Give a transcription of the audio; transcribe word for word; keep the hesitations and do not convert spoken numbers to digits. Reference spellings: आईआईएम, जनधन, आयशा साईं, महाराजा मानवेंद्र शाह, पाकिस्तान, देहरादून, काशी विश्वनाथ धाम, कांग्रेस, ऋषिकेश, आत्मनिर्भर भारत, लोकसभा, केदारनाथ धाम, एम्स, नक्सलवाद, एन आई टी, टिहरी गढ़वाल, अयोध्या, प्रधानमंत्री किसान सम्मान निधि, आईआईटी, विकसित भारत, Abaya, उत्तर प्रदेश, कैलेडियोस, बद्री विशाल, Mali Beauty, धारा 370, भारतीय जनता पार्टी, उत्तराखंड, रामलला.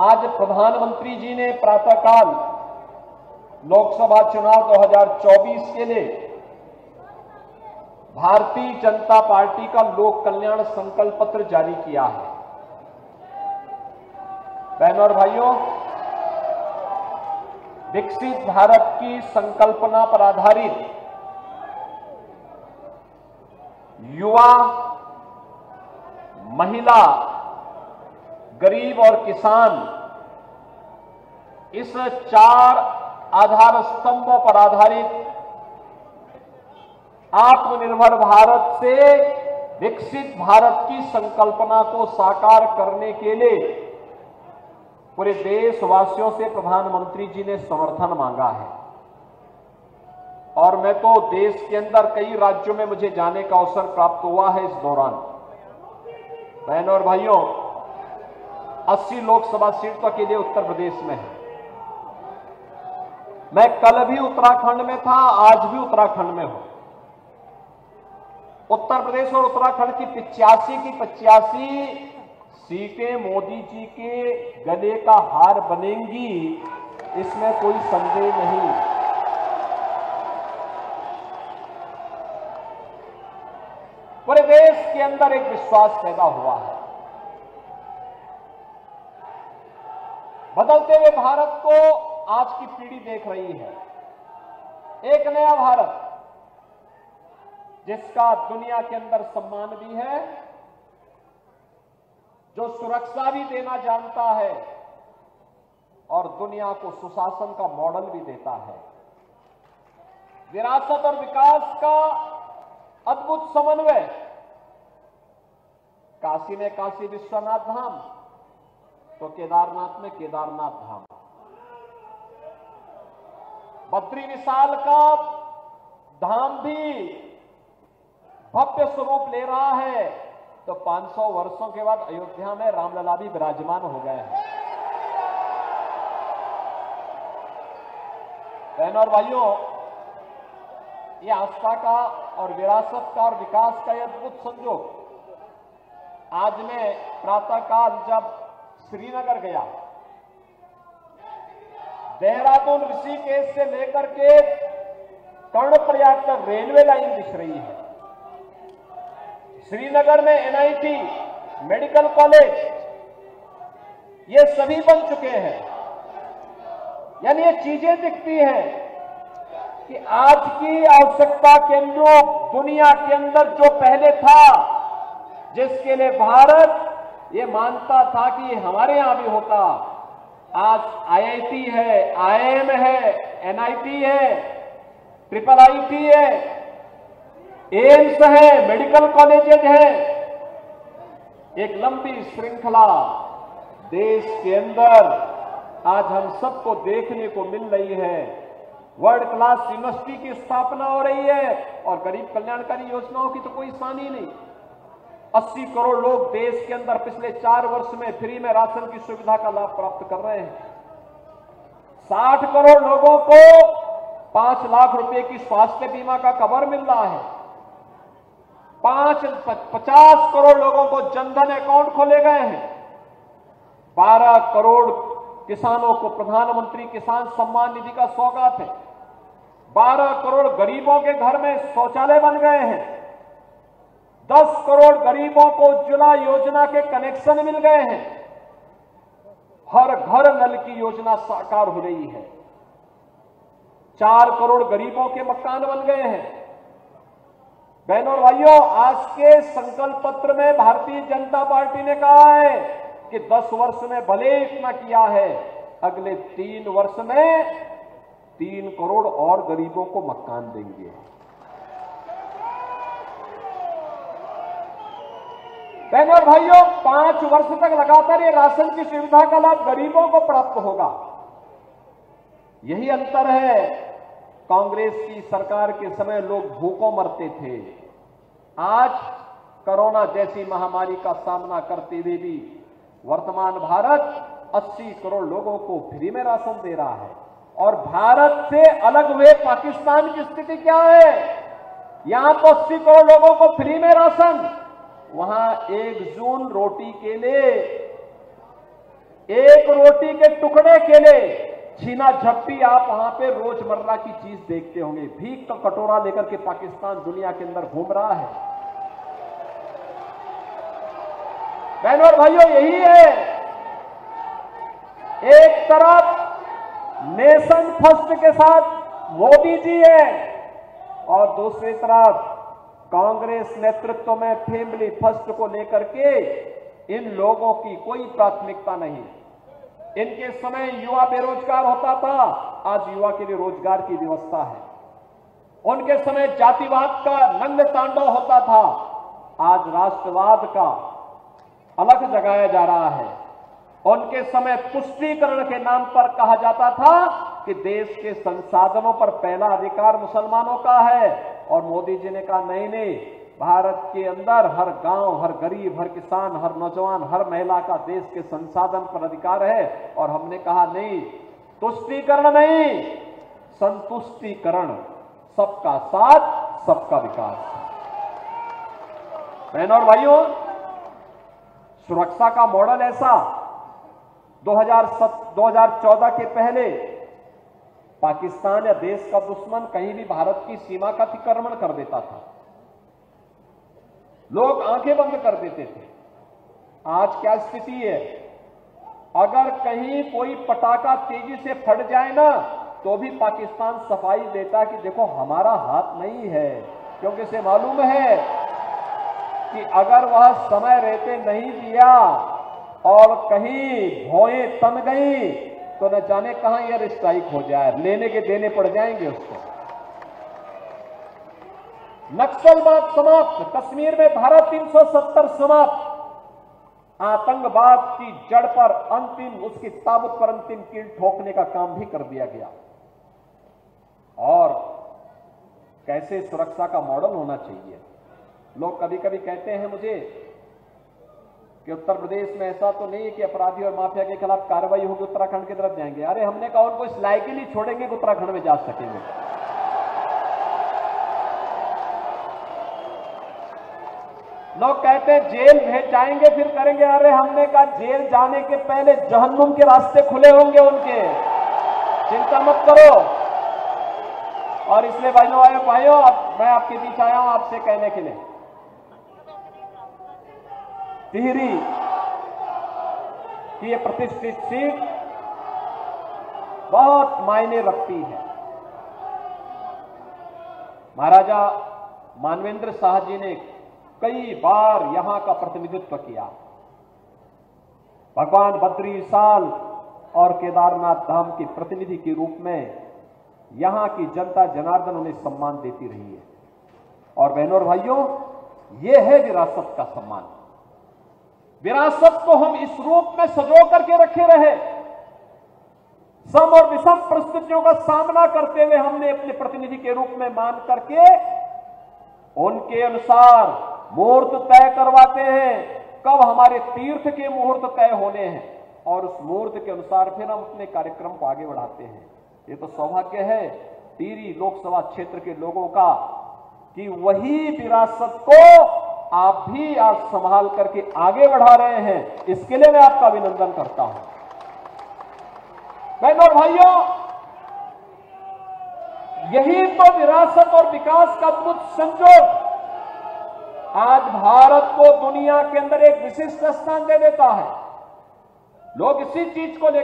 आज प्रधानमंत्री जी ने प्रातःकाल लोकसभा चुनाव दो हज़ार चौबीस के लिए भारतीय जनता पार्टी का लोक कल्याण संकल्प पत्र जारी किया है। बहनों और भाइयों, विकसित भारत की संकल्पना पर आधारित युवा, महिला, गरीब और किसान, इस चार आधार स्तंभों पर आधारित आत्मनिर्भर भारत से विकसित भारत की संकल्पना को साकार करने के लिए पूरे देशवासियों से प्रधानमंत्री जी ने समर्थन मांगा है। और मैं तो देश के अंदर कई राज्यों में मुझे जाने का अवसर प्राप्त हुआ है। इस दौरान बहनों और भाइयों, अस्सी लोकसभा सीटों के लिए उत्तर प्रदेश में है। मैं कल भी उत्तराखंड में था, आज भी उत्तराखंड में हूं। उत्तर प्रदेश और उत्तराखंड की पिचासी की पचासी सीटें मोदी जी के गले का हार बनेंगी, इसमें कोई संदेह नहीं। पूरे देश के अंदर एक विश्वास पैदा हुआ है। बदलते हुए भारत को आज की पीढ़ी देख रही है। एक नया भारत जिसका दुनिया के अंदर सम्मान भी है, जो सुरक्षा भी देना जानता है और दुनिया को सुशासन का मॉडल भी देता है। विरासत और विकास का अद्भुत समन्वय, काशी में काशी विश्वनाथ धाम तो केदारनाथ में केदारनाथ धाम, बद्री विशाल का धाम भी भव्य स्वरूप ले रहा है, तो पाँच सौ वर्षों के बाद अयोध्या में रामलला भी विराजमान हो गए हैं। बहनों और भाइयों, ये आस्था का और विरासत का और विकास का यह अद्भुत संयोग। आज मैं प्रातःकाल जब श्रीनगर गया, देहरादून ऋषिकेश से लेकर के कर्णप्रयाग तक रेलवे लाइन दिख रही है। श्रीनगर में एन आई टी, medical college ये सभी बन चुके हैं। यानी ये चीजें दिखती हैं कि आज की आवश्यकता के अनुरूप दुनिया के अंदर जो पहले था, जिसके लिए भारत ये मानता था कि हमारे यहां भी होता, आज आई आई टी है, आई आई एम है, एन आई टी है, ट्रिपल आई टी है, एम्स है, मेडिकल कॉलेजेज है। एक लंबी श्रृंखला देश के अंदर आज हम सबको देखने को मिल रही है। वर्ल्ड क्लास यूनिवर्सिटी की स्थापना हो रही है और गरीब कल्याणकारी योजनाओं की तो कोई सानी नहीं। अस्सी करोड़ लोग देश के अंदर पिछले चार वर्ष में फ्री में राशन की सुविधा का लाभ प्राप्त कर रहे हैं। साठ करोड़ लोगों को पांच लाख रुपए की स्वास्थ्य बीमा का कवर मिल रहा है। पांच पचास करोड़ लोगों को जनधन अकाउंट खोले गए हैं। बारह करोड़ किसानों को प्रधानमंत्री किसान सम्मान निधि का सौगात है। बारह करोड़ गरीबों के घर में शौचालय बन गए हैं। दस करोड़ गरीबों को उज्ज्वला योजना के कनेक्शन मिल गए हैं। हर घर नल की योजना साकार हो रही है। चार करोड़ गरीबों के मकान बन गए हैं। बहनों और भाइयों, आज के संकल्प पत्र में भारतीय जनता पार्टी ने कहा है कि दस वर्ष में भले इतना किया है, अगले तीन वर्ष में तीन करोड़ और गरीबों को मकान देंगे। बहनों और भाइयों, पांच वर्ष तक लगातार ये राशन की सुविधा का लाभ गरीबों को प्राप्त होगा। यही अंतर है। कांग्रेस की सरकार के समय लोग भूखों मरते थे। आज कोरोना जैसी महामारी का सामना करते हुए भी वर्तमान भारत अस्सी करोड़ लोगों को फ्री में राशन दे रहा है। और भारत से अलग हुए पाकिस्तान की स्थिति क्या है? यहां तो अस्सी करोड़ लोगों को फ्री में राशन, वहां एक जून रोटी के लिए एक रोटी के टुकड़े के लिए छीना झपटी आप वहां पे रोजमर्रा की चीज देखते होंगे। भीख का कटोरा लेकर के पाकिस्तान दुनिया के अंदर घूम रहा है। बहनों और भाइयों, यही है एक तरफ नेशन फर्स्ट के साथ मोदी जी है और दूसरी तरफ कांग्रेस नेतृत्व में फैमिली फर्स्ट को लेकर के इन लोगों की कोई प्राथमिकता नहीं। इनके समय युवा बेरोजगार होता था, आज युवा के लिए रोजगार की व्यवस्था है। उनके समय जातिवाद का नंग तांडव होता था, आज राष्ट्रवाद का अलग जगाया जा रहा है। उनके समय पुष्टिकरण के नाम पर कहा जाता था कि देश के संसाधनों पर पहला अधिकार मुसलमानों का है, और मोदी जी ने कहा नहीं नहीं, भारत के अंदर हर गांव, हर गरीब, हर किसान, हर नौजवान, हर महिला का देश के संसाधन पर अधिकार है। और हमने कहा नहीं, तुष्टीकरण नहीं, संतुष्टीकरण, सबका साथ सबका विकास। बहनों और भाइयों, सुरक्षा का मॉडल ऐसा दो हज़ार चौदह के पहले पाकिस्तान या देश का दुश्मन कहीं भी भारत की सीमा का अतिक्रमण कर देता था, लोग आंखें बंद कर देते थे। आज क्या स्थिति है, अगर कहीं कोई पटाखा तेजी से फट जाए ना तो भी पाकिस्तान सफाई देता कि देखो हमारा हाथ नहीं है, क्योंकि उसे मालूम है कि अगर वह समय रहते नहीं दिया और कहीं भौएं तन गई तो न जाने कहां एयर स्ट्राइक हो जाए, लेने के देने पड़ जाएंगे उसको। नक्सलवाद समाप्त, कश्मीर में धारा तीन सौ सत्तर समाप्त, आतंकवाद की जड़ पर अंतिम, उसकी ताबूत पर अंतिम कील ठोकने का काम भी कर दिया गया। और कैसे सुरक्षा का मॉडल होना चाहिए। लोग कभी कभी कहते हैं मुझे कि उत्तर प्रदेश में ऐसा तो नहीं है कि अपराधी और माफिया के खिलाफ कार्रवाई होगी उत्तराखंड की तरफ जाएंगे। अरे हमने कहा उनको इस लायक ही नहीं छोड़ेंगे कि उत्तराखंड में जा सकेंगे। लोग कहते हैं जेल भेज जाएंगे फिर करेंगे। अरे हमने कहा जेल जाने के पहले जहन्नुम के रास्ते खुले होंगे उनके, चिंता मत करो। और इसलिए भाइयों भाइयों मैं आपके बीच आया हूं आपसे कहने के लिए, टिहरी की यह प्रतिष्ठित सीट बहुत मायने रखती है। महाराजा मानवेंद्र शाह जी ने कई बार यहां का प्रतिनिधित्व किया। भगवान बद्री विशाल और केदारनाथ धाम के प्रतिनिधि के रूप में यहां की जनता जनार्दन उन्हें सम्मान देती रही है। और बहनों और भाइयों, यह है विरासत का सम्मान। विरासत को हम इस रूप में सजो करके रखे रहे, सम और विषम परिस्थितियों का सामना करते हुए हमने अपने प्रतिनिधि के रूप में मान करके उनके अनुसार मुहूर्त तय करवाते हैं, कब हमारे तीर्थ के मुहूर्त तय होने हैं, और उस मुहूर्त के अनुसार फिर हम अपने कार्यक्रम को आगे बढ़ाते हैं। ये तो सौभाग्य है टिहरी लोकसभा क्षेत्र के लोगों का कि वही विरासत को आप भी आज संभाल करके आगे बढ़ा रहे हैं। इसके लिए मैं आपका अभिनंदन करता हूं। बहनों और भाइयों, यही तो विरासत और विकास का अद्भुत संयोग आज भारत को दुनिया के अंदर एक विशिष्ट स्थान दे देता है। लोग इसी चीज को